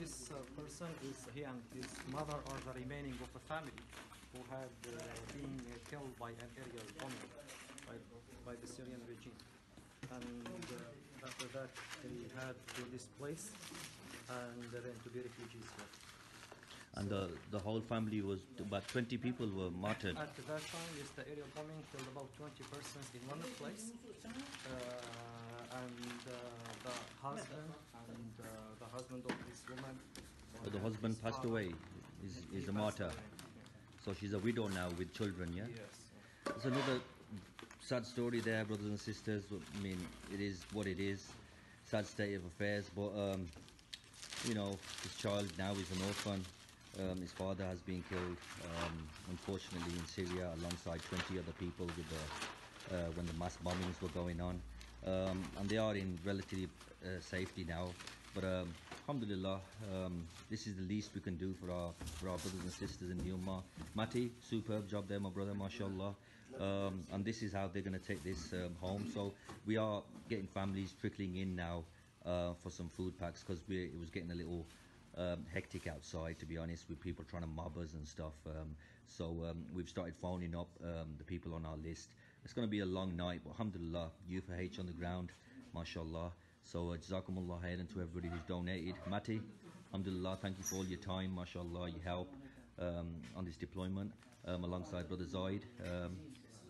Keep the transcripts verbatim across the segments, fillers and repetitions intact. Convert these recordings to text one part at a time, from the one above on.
this uh, person is he and his mother are the remaining of a family who had uh, been uh, killed by an aerial bombing by, by the Syrian regime. And uh, after that, they had to displace and then to be refugees here. And so the, the whole family was, about twenty people were martyred. At that time, yes, the aerial bombing killed about twenty persons in one place. Uh, and uh, the husband and uh, the husband of this woman. So the husband passed father, away, is, is a martyr. Away, yeah. So she's a widow now with children, yeah? Yes. It's another sad story there, brothers and sisters. I mean, it is what it is. Sad state of affairs. But, um, you know, this child now is an orphan. Um, his father has been killed, um, unfortunately, in Syria alongside twenty other people with the, uh, when the mass bombings were going on. Um, and they are in relative uh, safety now. But um, alhamdulillah, um, this is the least we can do for our for our brothers and sisters in the Ummah. Matty, superb job there, my brother, mashallah. Um, and this is how they're going to take this um, home. So we are getting families trickling in now uh, for some food packs because it was getting a little Um, hectic outside, to be honest, with people trying to mob us and stuff. Um, so um, we've started phoning up um, the people on our list. It's going to be a long night, but alhamdulillah, U four H on the ground, mashallah. So uh, jazakumullah khairan to everybody who's donated. Matty, alhamdulillah, thank you for all your time, mashallah, your help um, on this deployment, um, alongside brother Zaid. Um,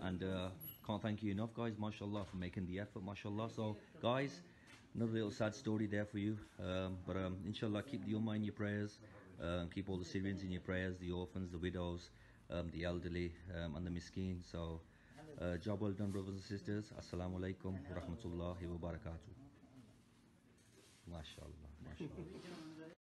and uh, can't thank you enough, guys, mashallah, for making the effort, mashallah. So guys, another little sad story there for you, um, but um, inshallah, keep the Ummah in your prayers, um, keep all the Syrians in your prayers, the orphans, the widows, um, the elderly, um, and the miskin. So, uh, job well done, brothers and sisters. Assalamu alaikum wa rahmatullahi wa barakatuh. MashaAllah, MashaAllah.